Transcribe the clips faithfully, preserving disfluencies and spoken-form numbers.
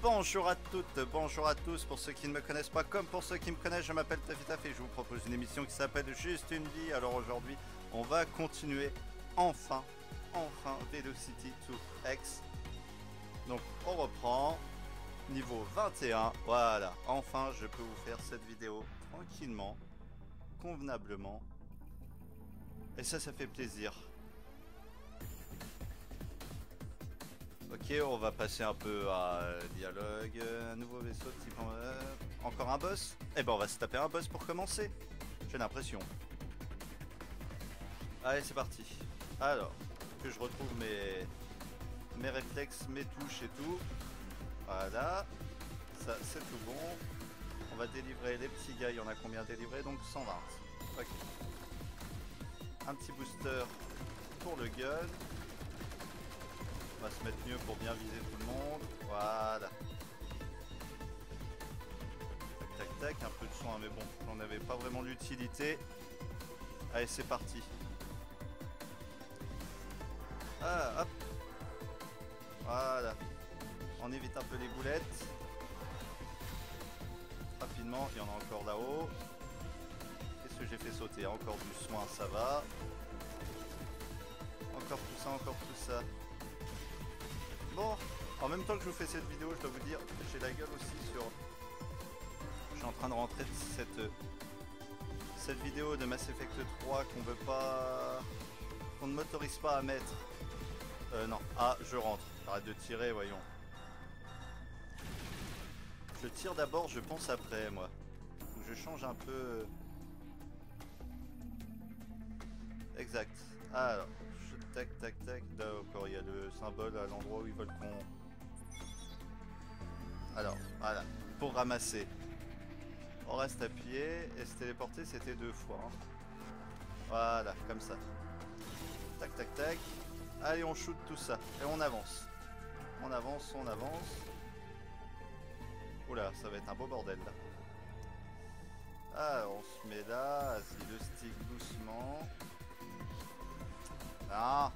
Bonjour à toutes, bonjour à tous, pour ceux qui ne me connaissent pas comme pour ceux qui me connaissent, je m'appelle Toffytof et je vous propose une émission qui s'appelle Juste une vie. Alors aujourd'hui, on va continuer enfin, enfin Velocity deux X. Donc on reprend, niveau vingt et un, voilà, enfin je peux vous faire cette vidéo tranquillement, convenablement. Et ça, ça fait plaisir. Ok, on va passer un peu à euh, dialogue, euh, un nouveau vaisseau de type... Euh, encore un boss? Eh ben on va se taper un boss pour commencer, j'ai l'impression. Allez, c'est parti. Alors, que je retrouve mes... mes réflexes, mes touches et tout. Voilà, ça c'est tout bon. On va délivrer les petits gars, il y en a combien délivrés? Donc cent vingt. Ok. Un petit booster pour le gun. On va se mettre mieux pour bien viser tout le monde. Voilà. Tac tac tac, un peu de soin, mais bon, j'en n'avait pas vraiment l'utilité. Allez, c'est parti. Ah, hop. Voilà. On évite un peu les boulettes. Rapidement, il y en a encore là-haut. Qu'est-ce que j'ai fait sauter? Encore du soin, ça va. Encore tout ça, encore tout ça. Bon, en même temps que je vous fais cette vidéo, je dois vous dire, j'ai la gueule aussi sur... Je suis en train de rentrer cette, cette vidéo de Mass Effect trois qu'on veut pas... qu'on ne m'autorise pas à mettre. Euh, non. Ah, je rentre. Arrête de tirer, voyons. Je tire d'abord, je pense après, moi. Donc je change un peu... Exact. Alors... Tac tac tac, là encore il y a le symbole à l'endroit où ils veulent qu'on... Alors, voilà, pour ramasser. On reste à pied et se téléporter c'était deux fois. Hein. Voilà, comme ça. Tac tac tac. Allez, on shoot tout ça et on avance. On avance, on avance. Oula, ça va être un beau bordel là. Ah, on se met là, assis le stick doucement. Ah,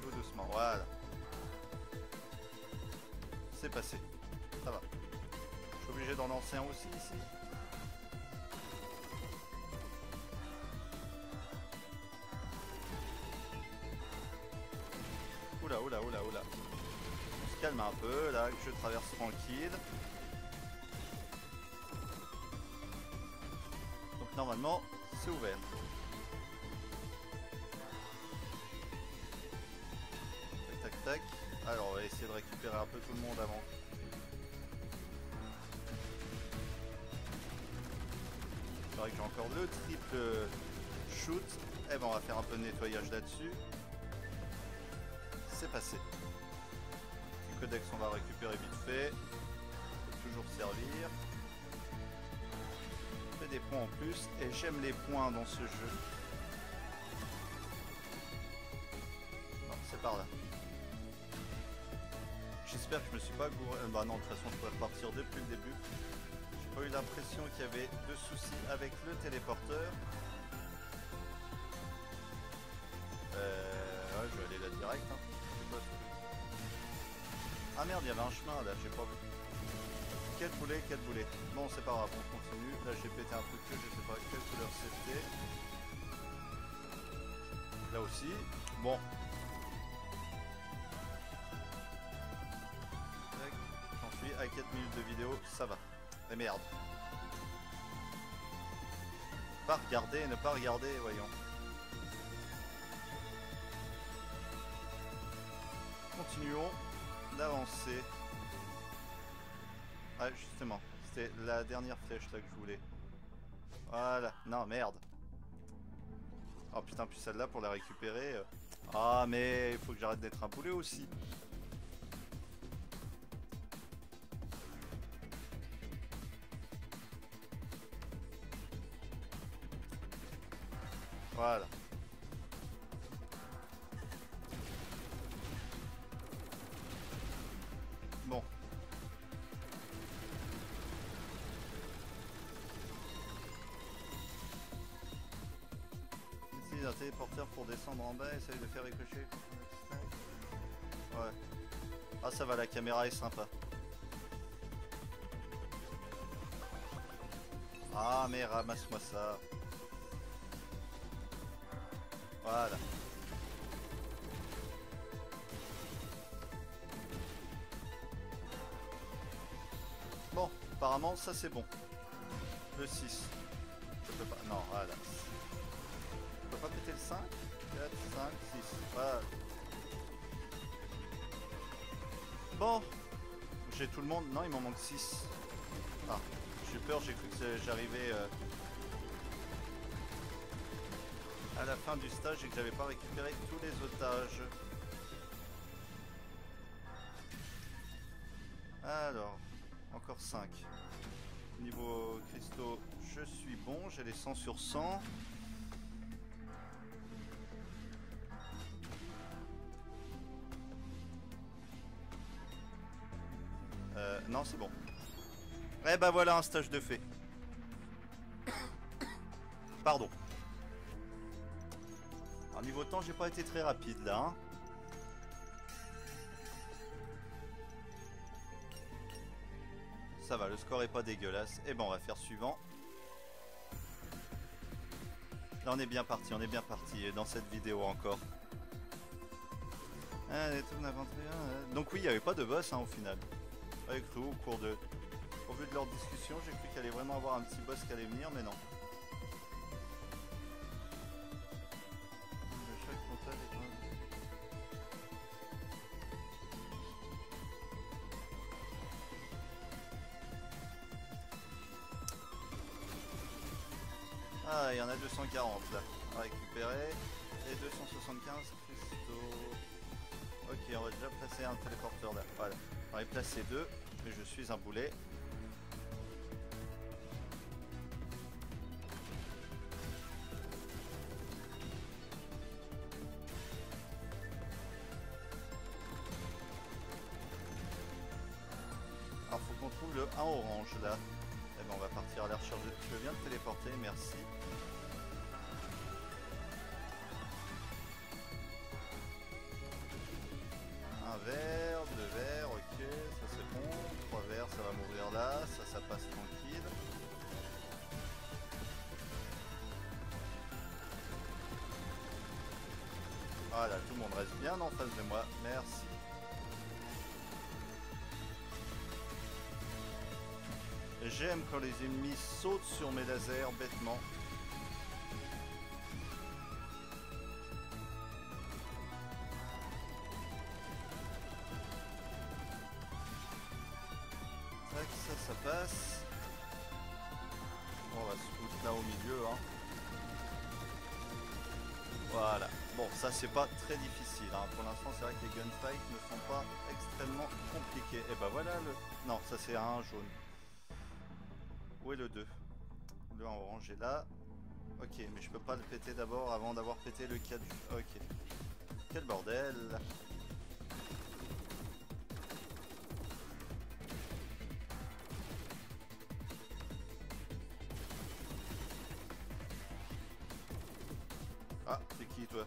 tout doucement, voilà. C'est passé, ça va. Je suis obligé d'en lancer un aussi ici. Oula, oula, oula, oula. On se calme un peu, là, que je traverse tranquille. Donc normalement, c'est ouvert. Tac. Alors on va essayer de récupérer un peu tout le monde avant. Il paraît que j'ai encore le triple shoot. Eh ben on va faire un peu de nettoyage là-dessus. C'est passé. Le codex on va récupérer vite fait. Faut toujours servir. Fait des points en plus. Et j'aime les points dans ce jeu. Non, c'est par là. J'espère que je me suis pas gouré. Bah non, de toute façon je pourrais repartir depuis le début. J'ai pas eu l'impression qu'il y avait de soucis avec le téléporteur. Euh... Ouais, je vais aller là direct. Hein. Je bosse. Ah merde, il y avait un chemin là, j'ai pas vu. Quel boulet, quel boulet. Bon, c'est pas grave, on continue. Là j'ai pété un truc que je sais pas quelle couleur c'était. Là aussi. Bon. À quatre minutes de vidéo, ça va. Mais merde. Pas regarder, ne pas regarder, voyons. Continuons d'avancer. Ah, justement, c'était la dernière flèche là que je voulais. Voilà. Non, merde. Oh putain, puis celle-là pour la récupérer. Euh... Ah, mais il faut que j'arrête d'être un poulet aussi. Voilà. Bon. Utilise un téléporteur pour descendre en bas, essaye de faire ricocher. Ouais. Ah ça va, la caméra est sympa. Ah mais ramasse-moi ça. Voilà. Bon, apparemment ça c'est bon. Le six. Je peux pas. Non, voilà. Je peux pas péter le cinq. Quatre, cinq, six. Voilà. Bon. J'ai tout le monde. Non, il m'en manque six. Ah, j'ai peur, j'ai cru que j'arrivais euh, à la fin du stage et que j'avais pas récupéré tous les otages. Alors, encore cinq. Niveau cristaux, je suis bon, j'ai les cent sur cent. Euh, non, c'est bon. Eh ben voilà un stage de fait. Pardon. Alors niveau temps, j'ai pas été très rapide là. Hein. Ça va, le score est pas dégueulasse. Eh ben on va faire suivant. Là on est bien parti, on est bien parti. Et dans cette vidéo encore. Donc oui, il n'y avait pas de boss hein, au final. Avec tout au cours de... Au vu de leur discussion, j'ai cru qu'il allait vraiment avoir un petit boss qui allait venir, mais non. Ah, il y en a deux cent quarante là à récupérer. Et deux cent soixante-quinze cristaux. Ok, on va déjà placer un téléporteur là. Voilà. On va y placer deux, mais je suis un boulet. Orange là, et eh ben on va partir à la recherche de... Je viens de téléporter, merci. Un verre, deux verres, ok, ça c'est bon. Trois verres, ça va m'ouvrir là, ça ça passe tranquille. Voilà, tout le monde reste bien en face de moi, merci. J'aime quand les ennemis sautent sur mes lasers bêtement. Tac, ça, ça passe. On va se foutre là au milieu. Hein. Voilà. Bon, ça c'est pas très difficile. Hein. Pour l'instant, c'est vrai que les gunfights ne sont pas extrêmement compliqués. Et bah voilà le... Non, ça c'est un jaune. Où est le deux? Le un orange est là. Ok, mais je peux pas le péter d'abord avant d'avoir pété le quatre. Ok. Quel bordel! Ah, c'est qui toi?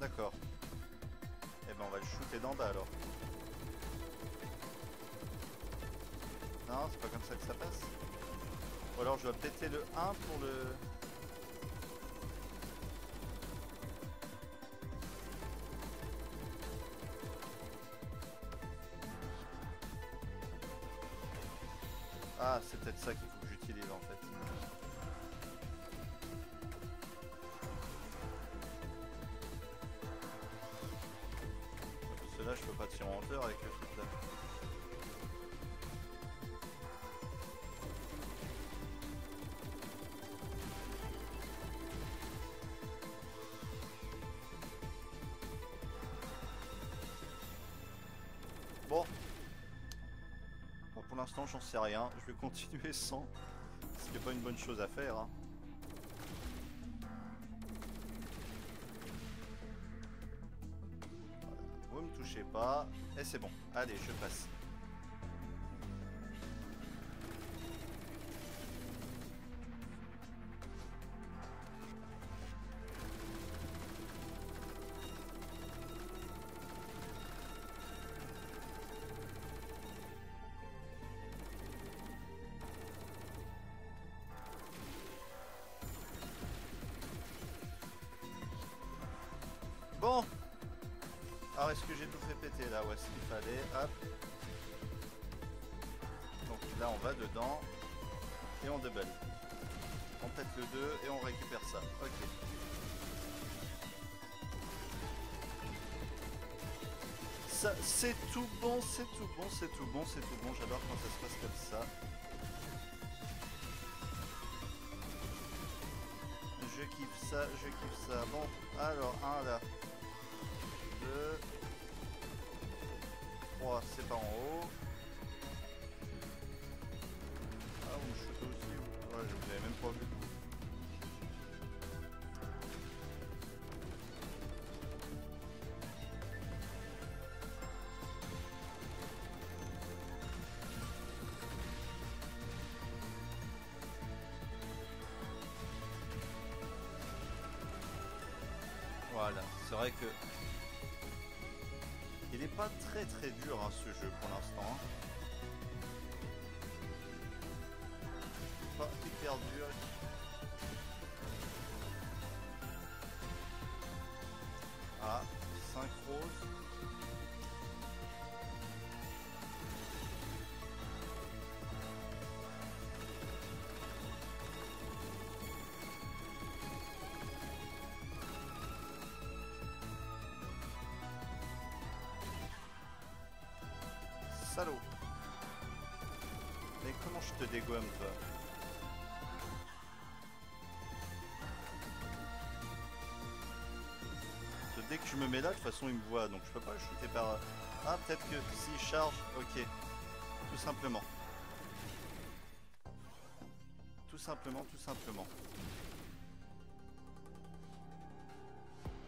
D'accord. Eh ben on va le shooter d'en bas alors. Non, c'est pas comme ça que ça passe. Ou alors je dois péter le un pour le... Ah, c'est peut-être ça qu'il faut que j'utilise en fait. Là je peux pas tirer en hauteur avec le truc là. Bon, bon pour l'instant j'en sais rien, je vais continuer sans, ce qui n'est pas une bonne chose à faire hein. Pas et c'est bon, allez je passe. est-ce que j'ai tout fait péter là? Ouais, ce qu'il fallait, hop. Donc là on va dedans et on débelle. On pète le deux et on récupère ça, ok. Ça, c'est tout bon, c'est tout bon, c'est tout bon, c'est tout bon, j'adore quand ça se passe comme ça. Je kiffe ça, je kiffe ça. Bon, alors, un là. deux. trois, c'est pas en haut. Ah, on shoot aussi. Ouais, je vous avais même pas vu. Voilà, c'est vrai que il n'est pas très très dur hein, ce jeu pour l'instant. Pas hyper dur. Ah, cinq roses. Salaud. Mais comment je te dégomme toi? Dès que je me mets là, de toute façon il me voit, donc je peux pas le shooter par... Ah peut-être que s'il charge, ok. Tout simplement. Tout simplement, tout simplement.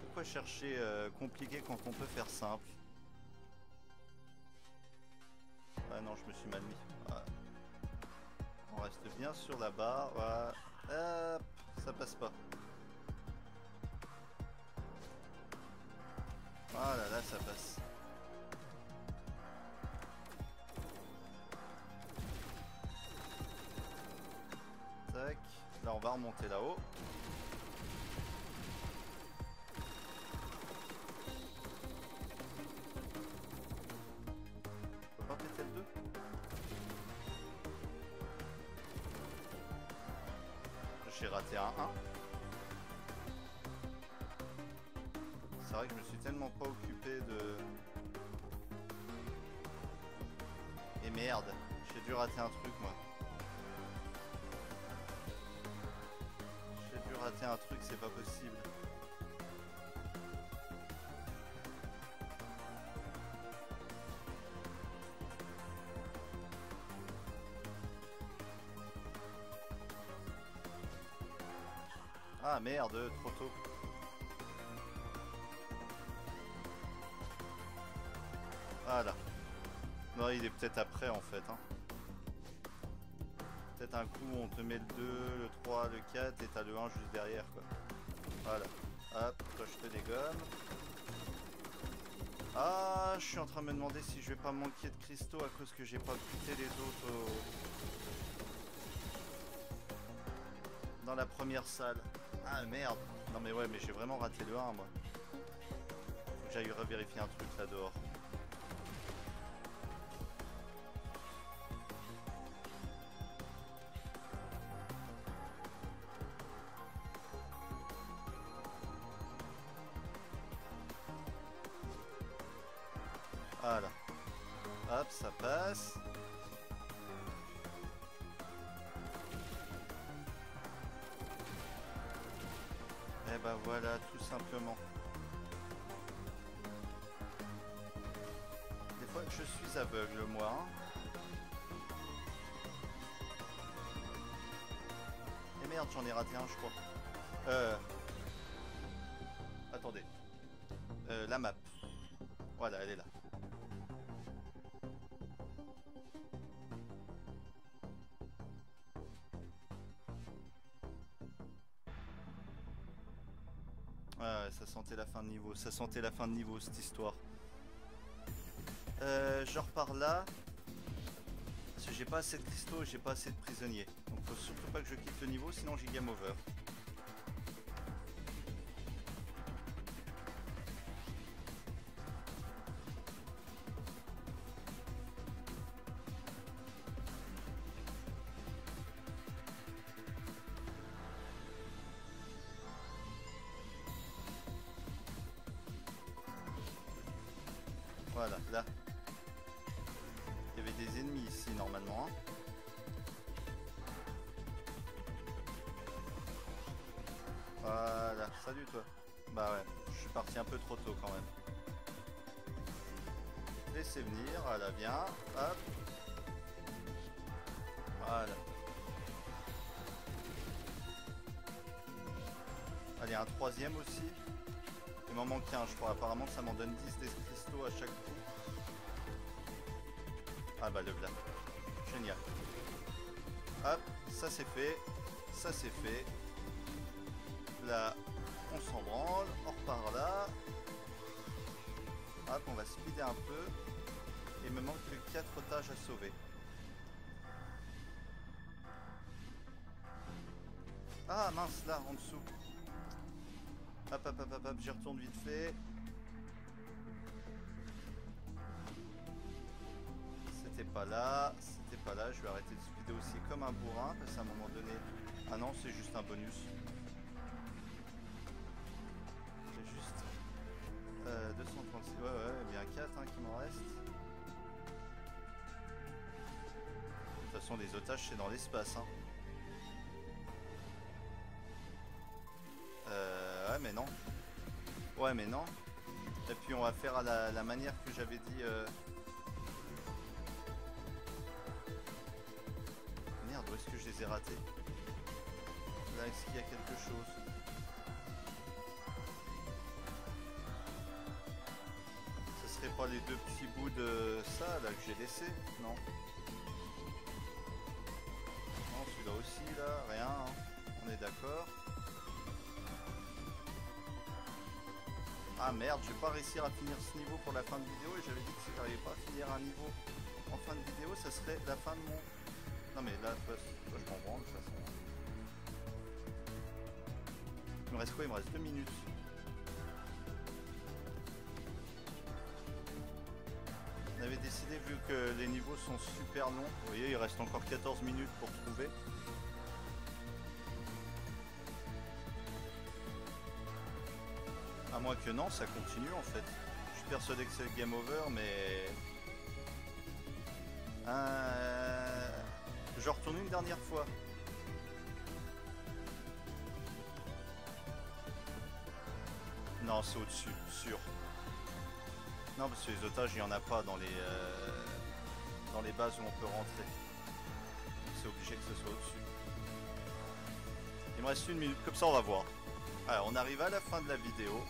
Pourquoi chercher euh, compliqué quand on peut faire simple? Ah non, je me suis mal mis. Voilà. On reste bien sur la barre. Voilà. Hop, ça passe pas. Voilà, là ça passe. Tac. Là on va remonter là-haut. J'ai raté un un. C'est vrai que je me suis tellement pas occupé de... Et merde, j'ai dû rater un truc moi. J'ai dû rater un truc, c'est pas possible. Ah merde, trop tôt. Voilà. Non, il est peut-être après en fait. Hein. Peut-être un coup on te met le deux, le trois, le quatre et t'as le un juste derrière quoi. Voilà. Hop, toi je te dégomme. Ah, je suis en train de me demander si je vais pas manquer de cristaux à cause que j'ai pas buté les autres au... dans la première salle. Ah merde. Non mais ouais, mais j'ai vraiment raté le un moi. Faut que j'aille revérifier un truc là dehors. Voilà. Hop, ça passe. Et bah voilà, tout simplement. Des fois je suis aveugle moi. Hein. Et merde, j'en ai raté un je crois. Euh... Attendez. Euh, la map. Voilà, elle est là. Ah, ça sentait la fin de niveau, ça sentait la fin de niveau cette histoire. Euh, je repars là. Parce que j'ai pas assez de cristaux et j'ai pas assez de prisonniers. Donc faut surtout pas que je quitte le niveau, sinon j'ai game over. Voilà, là. Il y avait des ennemis ici normalement. Hein. Voilà, salut toi. Bah ouais, je suis parti un peu trop tôt quand même. Laissez venir, voilà, bien, hop. Voilà. Allez, un troisième aussi. Il m'en manque un, je crois. Apparemment, ça m'en donne dix des cristaux à chaque coup. Ah bah, le blanc. Génial. Hop, ça c'est fait. Ça c'est fait. Là, on s'en branle. On repart là. Hop, on va speeder un peu. Il me manque que quatre otages à sauver. Ah mince, là, en dessous. Hop, hop, hop, hop, hop, j'y retourne vite fait. C'était pas là, c'était pas là. Je vais arrêter de speeder aussi comme un bourrin, parce qu'à un moment donné... Ah non, c'est juste un bonus. C'est juste... Euh, deux cent trente-six, ouais, ouais, bien quatre hein, qui m'en reste. De toute façon, les otages, c'est dans l'espace, hein. Euh, ouais mais non. Ouais mais non. Et puis on va faire à la, la manière que j'avais dit. Euh... Merde, où est-ce que je les ai ratés? Là, est-ce qu'il y a quelque chose? Ce serait pas les deux petits bouts de ça là que j'ai laissé? Non. Non, celui-là aussi là, rien. Hein. On est d'accord. Ah merde, je vais pas réussir à finir ce niveau pour la fin de vidéo et j'avais dit que si j'arrivais pas à finir un niveau en fin de vidéo, ça serait la fin de mon... Non mais là, toi, toi je m'en branle de toute façon. Il me reste quoi? Il me reste deux minutes. On avait décidé, vu que les niveaux sont super longs, vous voyez, il reste encore quatorze minutes pour trouver. À moins que non, ça continue en fait. Je suis persuadé que c'est le game over, mais... Euh... Je retourne une dernière fois. Non, c'est au-dessus, sûr. Non, parce que les otages, il n'y en a pas dans les, euh... dans les bases où on peut rentrer. C'est obligé que ce soit au-dessus. Il me reste une minute, comme ça on va voir. Alors, on arrive à la fin de la vidéo.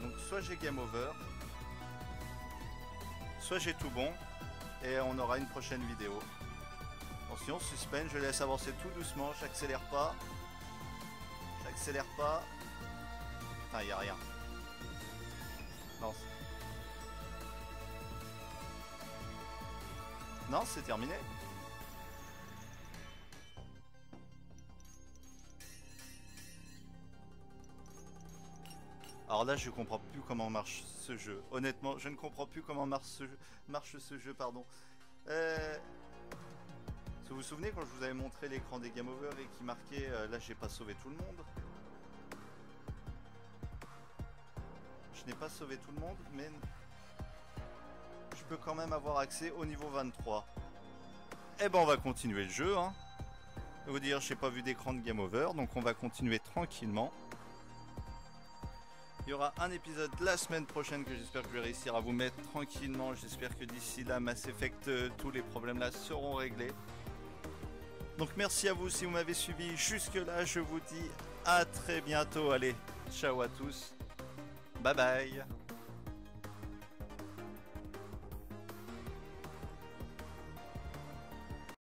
Donc soit j'ai game over, soit j'ai tout bon, et on aura une prochaine vidéo. Attention, suspense, je laisse avancer tout doucement, j'accélère pas. J'accélère pas. Putain, y a rien. Non. Non, c'est terminé. Alors là, je comprends plus comment marche ce jeu. Honnêtement, je ne comprends plus comment marche ce jeu. Marche ce jeu pardon. Euh... Vous vous souvenez quand je vous avais montré l'écran des Game Over et qui marquait euh, là, j'ai pas sauvé tout le monde. Je n'ai pas sauvé tout le monde, mais je peux quand même avoir accès au niveau vingt-trois. Eh ben, on va continuer le jeu. Hein. Je vais vous dire, j'ai pas vu d'écran de Game Over, donc on va continuer tranquillement. Il y aura un épisode la semaine prochaine que j'espère que je vais réussir à vous mettre tranquillement. J'espère que d'ici là, Mass Effect, euh, tous les problèmes là seront réglés. Donc merci à vous si vous m'avez suivi jusque là. Je vous dis à très bientôt. Allez, ciao à tous. Bye bye.